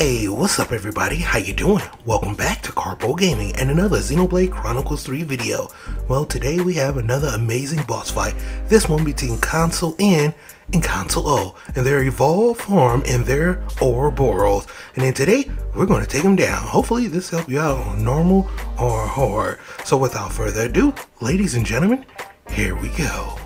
Hey, what's up everybody? How you doing? Welcome back to Karpo Gaming and another Xenoblade Chronicles 3 video. Well, today we have another amazing boss fight, this one between Consul N and Consul O and their evolved form in their Ouroboros. And then today, we're going to take them down. Hopefully this helps you out on normal or hard. So without further ado, ladies and gentlemen, here we go.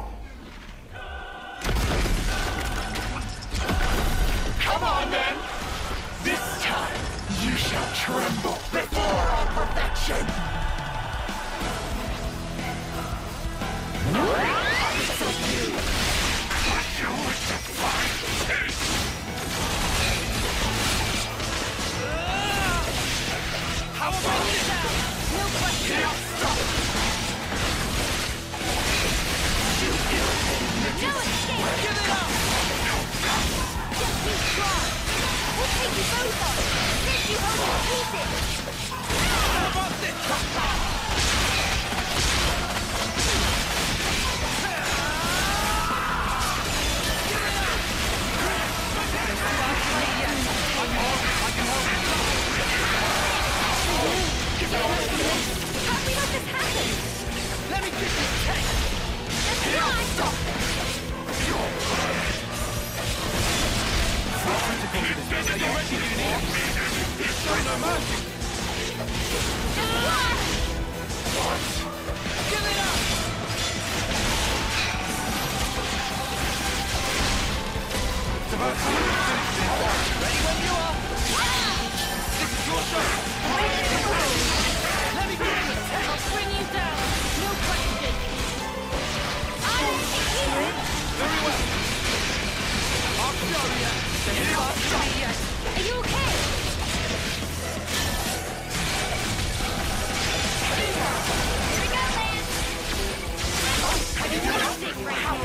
Tremble before our perfection! So you! But you were supplied this! How about you now? No question! Now stop! You ill-owned! No escape! Give it up! Just be strong! We'll take you both on! You hold on to pieces! How about this? How we let this happen? Let me get this tank! Let's fly! It's not a magic! What? Give it up! It's about to ready when you are! This is your show! Let me get you! I'll bring you down! No question! I will take you! Very well! I'll show you! Are you okay? This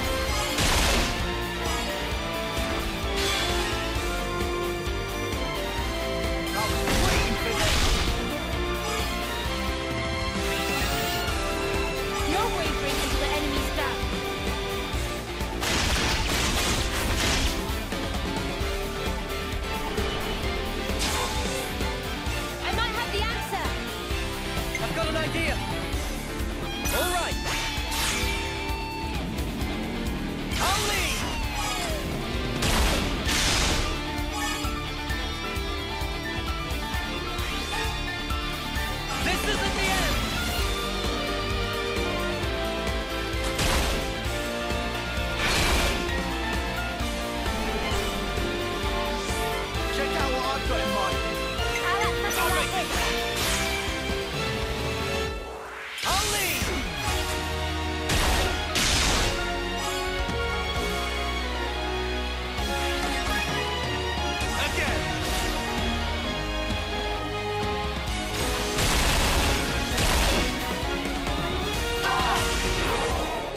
isn't the end!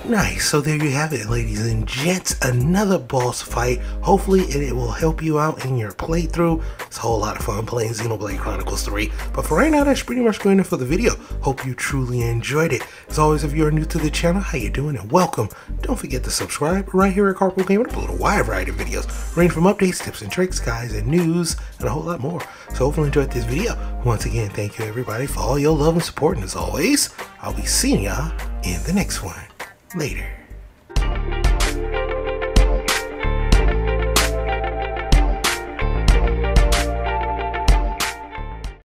Nice, so there you have it, ladies and gents, another boss fight. Hopefully it will help you out in your playthrough. It's a whole lot of fun playing Xenoblade Chronicles 3, but for right now, that's pretty much going to for the video. Hope you truly enjoyed it. As always, if you are new to the channel, how you doing and welcome. Don't forget to subscribe right here at Karpo Gaming. I upload a wide variety of videos, ranging from updates, tips and tricks, guys, and news, and a whole lot more. So hopefully you enjoyed this video. Once again, thank you everybody for all your love and support, and as always, I'll be seeing y'all in the next one. Later.